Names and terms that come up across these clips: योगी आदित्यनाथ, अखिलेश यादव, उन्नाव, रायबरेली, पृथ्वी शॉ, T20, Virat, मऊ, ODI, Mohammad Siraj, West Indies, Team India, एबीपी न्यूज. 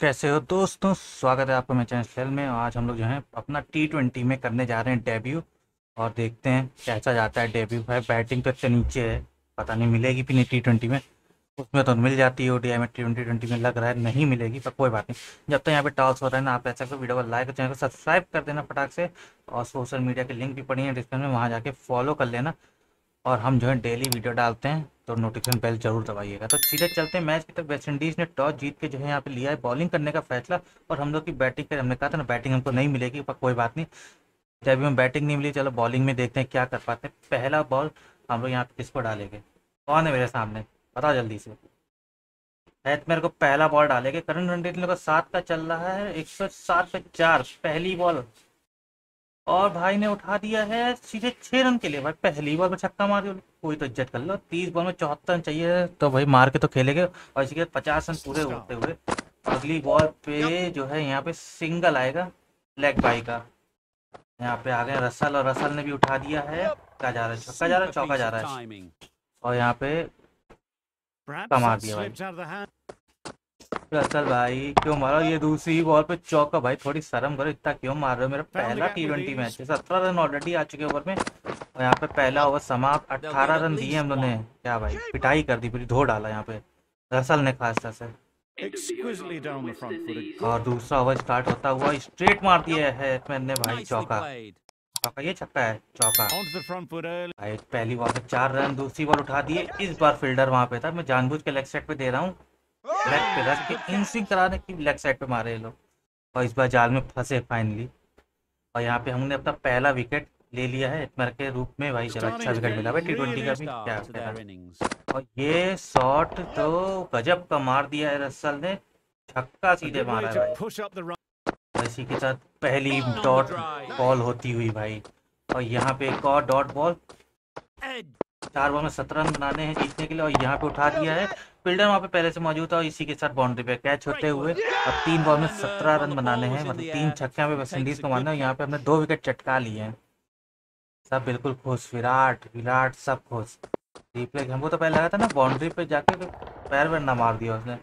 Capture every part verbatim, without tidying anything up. कैसे हो दोस्तों, स्वागत है आपका मेरे चैनल में। आज हम लोग जो है अपना टी ट्वेंटी में करने जा रहे हैं डेब्यू, और देखते हैं कैसा जाता है डेब्यू। भाई बैटिंग तो इतने नीचे है, पता नहीं मिलेगी कि नहीं। टी ट्वेंटी में उसमें तो मिल जाती है, ओडीआई में ट्वेंटी ट्वेंटी में लग रहा है नहीं मिलेगी, पर कोई बात नहीं। जब तक तो यहाँ पे टॉस हो रहा है ना, आप ऐसा कर वीडियो को लाइक और चैनल को सब्सक्राइब कर देना फटाक से, और सोशल मीडिया के लिंक भी पड़ी है डिस्क्रिप्शन में, वहाँ जाके फॉलो कर लेना। और हम जो है डेली वीडियो डालते हैं तो नोटिफिकेशन बेल जरूर दबाइएगा। तो सीधे चलते हैं मैच की तरफ। वेस्ट इंडीज़ ने टॉस जीत के जो है यहाँ पे लिया है बॉलिंग करने का फैसला, और हम लोग की बैटिंग कर, हमने कहा था ना बैटिंग हमको नहीं मिलेगी, पर कोई बात नहीं। जब भी हम बैटिंग नहीं मिली, चलो बॉलिंग में देखते हैं क्या कर पाते हैं। पहला बॉल हम लोग यहाँ पे किसको डालेंगे? कौन है मेरे सामने बताओ जल्दी से। शायद मेरे को पहला बॉल डालेंगे। करंट रन रेट इन लोग का सात का चल रहा है, एक सौ सात पे चार पहली बॉल, और भाई ने उठा दिया है सीधे छः रन के लिए। भाई पहली बॉल में छक्का मार दिया, कोई तो इज्जत कर लो। तीस बॉल में चौहत्तर रन चाहिए, तो भाई मार के तो खेलेंगे। और इसके पचास रन पूरे होते हुए अगली बॉल पे जो है यहाँ पे सिंगल आएगा लेग बाई का। यहाँ पे आ गए रसल, और रसल ने भी उठा दिया है। क्या जा रहा है, छक्का जा रहा है, चौका जा रहा है, और यहाँ पे कमा दिया भाई रसल। भाई क्यों मारो ये दूसरी बॉल पे चौका? भाई थोड़ी शर्म करो, इतना क्यों मार रहे हो? मेरा पहला टी ट्वेंटी मैच है, सत्रह रन ऑलरेडी आ चुके ओवर में, और यहाँ पे पहला ओवर समाप्त। अट्ठारह रन दिए हम लोगों ने। क्या भाई पिटाई कर दी पूरी, धो डाला यहाँ पे रसल ने खास तरह से। और दूसरा ओवर स्टार्ट होता हुआ स्ट्रेट मार दिया है मैंने भाई, चौका चौका ये छक्का है, चौका। भाई पहली बॉल पे चार रन, दूसरी बॉल उठा दिए। इस बार फील्डर वहाँ पे था, मैं जानबूझ के लेग साइड पे दे रहा हूँ, लेग पे रख के इन स्विंग कराने की लेग साइड पे मारे लोग, और इस बार जाल में फंसे फाइनली। और यहाँ पे हमने अपना पहला विकेट ले लिया है इतमर के रूप में। भाई चलो अच्छा विकेट मिला भाई, टी ट्वेंटी का भी क्या। और ये शॉट तो गजब का मार दिया है रसल ने, छक्का सीधे मारा है भाई। इसी के साथ पहली डॉट बॉल होती हुई भाई, और यहाँ पे एक और डॉट बॉल। चार बॉल में सत्रह रन बनाने हैं जीतने के लिए, और यहाँ पे उठा दिया है। फील्डर वहाँ पे पहले से मौजूद था, और इसी के साथ बाउंड्री पे कैच होते हुए। अब तीन बॉल में सत्रह रन बनाने हैं, मतलब तीन छक्के पे वेस्ट इंडीज को मारना है। यहाँ पे हमने दो विकेट चटका लिए हैं, सब बिल्कुल खुश। विराट विराट सब खुश। रिप्ले हमको तो पहले लगा था ना बाउंड्री पे जाके पैर वैर ना मार दिया उसने,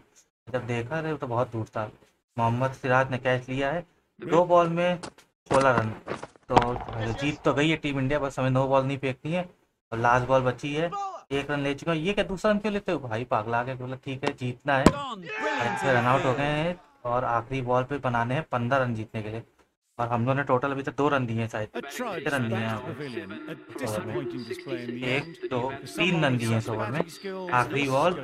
जब देखा रहे तो बहुत दूर था। मोहम्मद सिराज ने कैच लिया है, दो बॉल में सोलह रन। तो जीत तो गई है टीम इंडिया, बस हमें नौ बॉल नहीं फेंकनी है, और लास्ट बॉल बची है। एक रन ले चुका है ये, क्या दूसरा रन क्यों लेते हो भाई पागला के? बोला ठीक है जीतना है, अच्छे रन आउट हो गए हैं, और आखिरी बॉल पे बनाने हैं पंद्रह रन जीतने के लिए। और हम लोगों ने टोटल अभी तक दो रन दिए हैं, शायद रन दिए हैं, एक दो तीन रन दिए हैं इस ओवर में। आखिरी बॉल,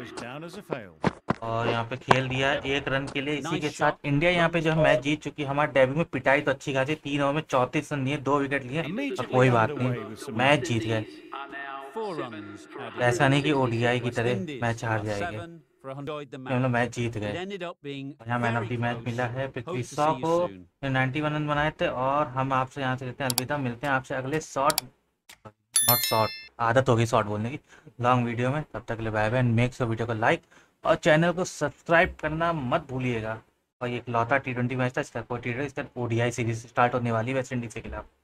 और यहाँ पे खेल दिया है एक रन के लिए। इसी के साथ इंडिया यहाँ पे जो है मैच जीत चुकी है। हमारे डेब्यू में पिटाई तो अच्छी खासी, तीन ओवर में चौंतीस रन दिए, दो विकेट लिए, और कोई बात नहीं मैच जीत गए। ऐसा नहीं कि ओडीआई की तरह मैच हार जाएंगे, हम लोग मैच जीत गए। यहाँ मैन ऑफ द मैच मिला है पृथ्वी शॉ को, नाइन्टी वन रन बनाए थे। और हम आपसे यहाँ से लेते हैं अलविदा, मिलते हैं आपसे अगले शॉर्ट नॉट शॉर्ट आदत होगी शॉर्ट बोलने की, लॉन्ग वीडियो में। तब तक के लिए bye bye. Make sure video को लाइक और चैनल को सब्सक्राइब करना मत भूलिएगा। और ये लौता टी ट्वेंटी मैच था, इसका कोई टी ट्वेंटी इसका ओडीआई सीरीज स्टार्ट होने वाली है वेस्ट इंडीज के खिलाफ।